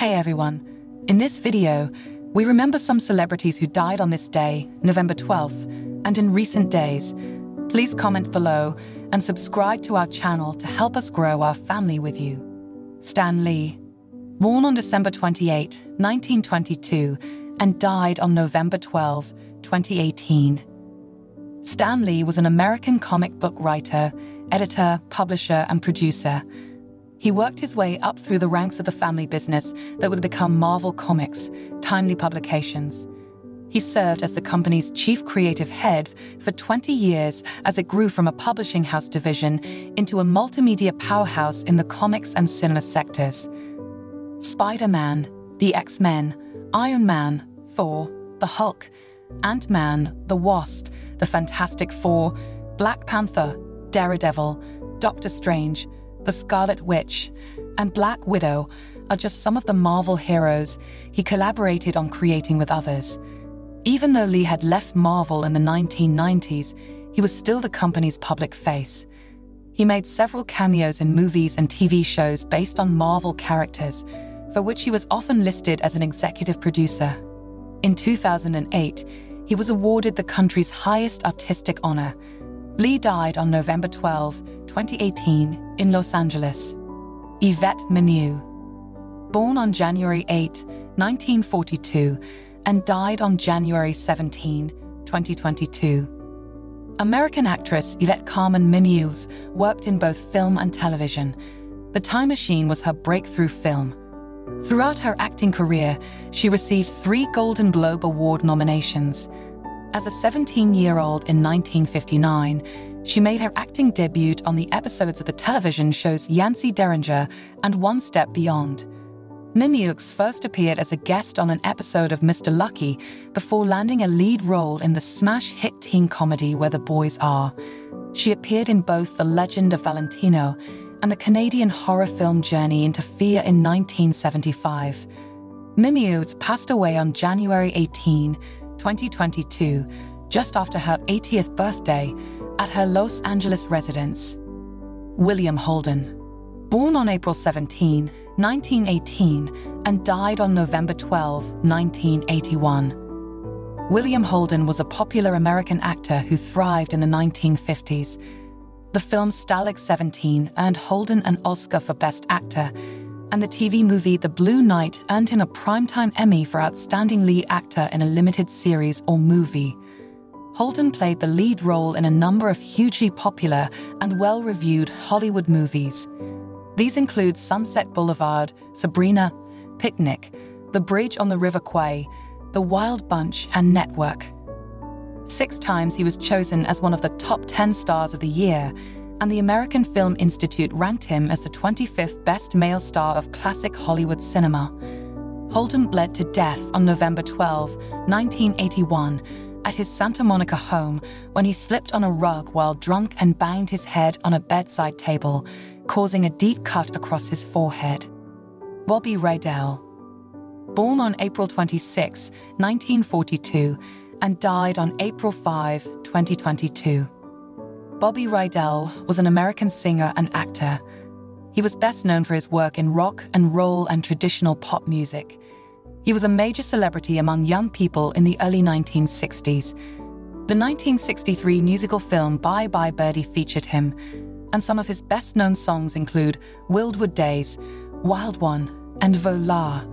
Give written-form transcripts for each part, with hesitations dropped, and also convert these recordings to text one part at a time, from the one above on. Hey everyone, in this video, we remember some celebrities who died on this day, November 12th, and in recent days. Please comment below and subscribe to our channel to help us grow our family with you. Stan Lee, born on December 28, 1922, and died on November 12, 2018. Stan Lee was an American comic book writer, editor, publisher, and producer. He worked his way up through the ranks of the family business that would become Marvel Comics, Timely Publications. He served as the company's chief creative head for 20 years as it grew from a publishing house division into a multimedia powerhouse in the comics and cinema sectors. Spider-Man, The X-Men, Iron Man, Thor, The Hulk, Ant-Man, The Wasp, The Fantastic Four, Black Panther, Daredevil, Doctor Strange, The Scarlet Witch, and Black Widow are just some of the Marvel heroes he collaborated on creating with others. Even though Lee had left Marvel in the 1990s, he was still the company's public face. He made several cameos in movies and TV shows based on Marvel characters, for which he was often listed as an executive producer. In 2008, he was awarded the country's highest artistic honor. Lee died on November 12, 2018, in Los Angeles. Yvette Mimieux, born on January 8, 1942, and died on January 17, 2022. American actress Yvette Carmen Mimieux worked in both film and television. The Time Machine was her breakthrough film. Throughout her acting career, she received 3 Golden Globe Award nominations. As a 17-year-old in 1959, she made her acting debut on the episodes of the television shows Yancey Derringer and One Step Beyond. Mimieux first appeared as a guest on an episode of Mr. Lucky before landing a lead role in the smash hit teen comedy Where the Boys Are. She appeared in both The Legend of Valentino and the Canadian horror film Journey into Fear in 1975. Mimieux passed away on January 18, 2022, just after her 80th birthday, at her Los Angeles residence. William Holden, born on April 17, 1918, and died on November 12, 1981. William Holden was a popular American actor who thrived in the 1950s. The film Stalag 17 earned Holden an Oscar for Best Actor, and the TV movie The Blue Knight earned him a Primetime Emmy for Outstanding Lead Actor in a Limited Series or Movie. Holden played the lead role in a number of hugely popular and well-reviewed Hollywood movies. These include Sunset Boulevard, Sabrina, Picnic, The Bridge on the River Kwai, The Wild Bunch, and Network. 6 times he was chosen as one of the top 10 stars of the year, and the American Film Institute ranked him as the 25th best male star of classic Hollywood cinema. Holden bled to death on November 12, 1981, at his Santa Monica home when he slipped on a rug while drunk and banged his head on a bedside table, causing a deep cut across his forehead. Bobby Rydell, born on April 26, 1942, and died on April 5, 2022. Bobby Rydell was an American singer and actor. He was best known for his work in rock and roll and traditional pop music. He was a major celebrity among young people in the early 1960s. The 1963 musical film Bye Bye Birdie featured him, and some of his best-known songs include Wildwood Days, Wild One, and Volar.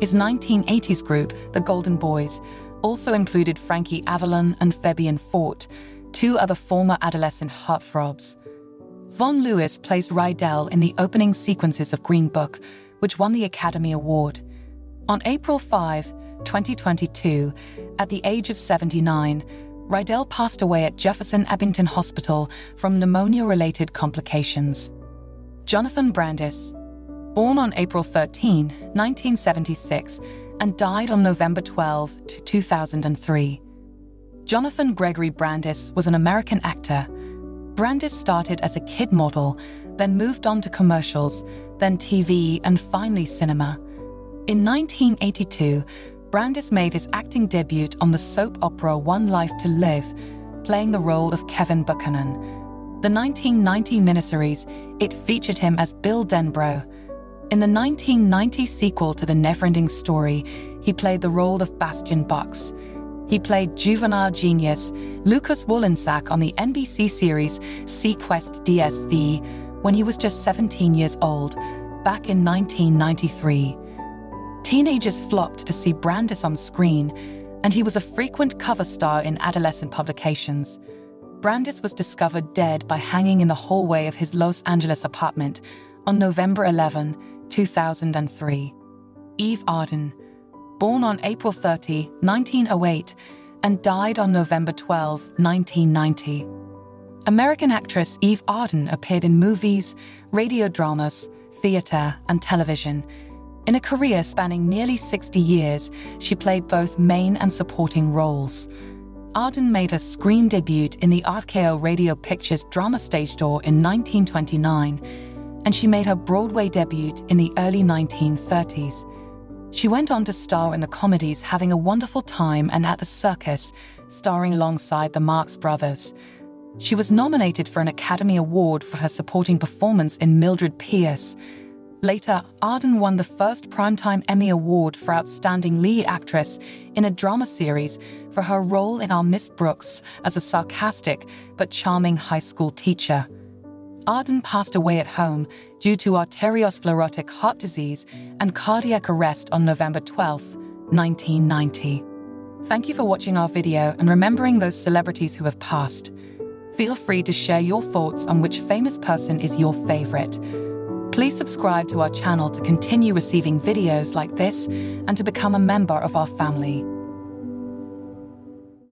His 1980s group, The Golden Boys, also included Frankie Avalon and Fabian Fort, 2 other former adolescent heartthrobs. Vaughn Lewis plays Rydell in the opening sequences of Green Book, which won the Academy Award. On April 5, 2022, at the age of 79, Rydell passed away at Jefferson Abington Hospital from pneumonia-related complications. Jonathan Brandis, born on April 13, 1976, and died on November 12, 2003. Jonathan Gregory Brandis was an American actor. Brandis started as a kid model, then moved on to commercials, then TV, and finally cinema. In 1982, Brandis made his acting debut on the soap opera One Life to Live, playing the role of Kevin Buchanan. The 1990 miniseries, it featured him as Bill Denbrough. In the 1990 sequel to The Neverending Story, he played the role of Bastian Box. He played juvenile genius Lucas Wolensack on the NBC series Sequest DSV when he was just 17 years old, back in 1993. Teenagers flocked to see Brandis on screen, and he was a frequent cover star in adolescent publications. Brandis was discovered dead by hanging in the hallway of his Los Angeles apartment on November 11, 2003. Eve Arden, born on April 30, 1908, and died on November 12, 1990. American actress Eve Arden appeared in movies, radio dramas, theater, and television. In a career spanning nearly 60 years, she played both main and supporting roles. Arden made her screen debut in the RKO Radio Pictures drama stage door in 1929, and she made her Broadway debut in the early 1930s. She went on to star in the comedies Having a Wonderful Time and At the Circus, starring alongside the Marx Brothers. She was nominated for an Academy Award for her supporting performance in Mildred Pierce. Later, Arden won the first Primetime Emmy Award for Outstanding Lead Actress in a Drama Series for her role in Our Miss Brooks as a sarcastic but charming high school teacher. Arden passed away at home due to arteriosclerotic heart disease and cardiac arrest on November 12, 1990. Thank you for watching our video and remembering those celebrities who have passed. Feel free to share your thoughts on which famous person is your favorite. Please subscribe to our channel to continue receiving videos like this and to become a member of our family.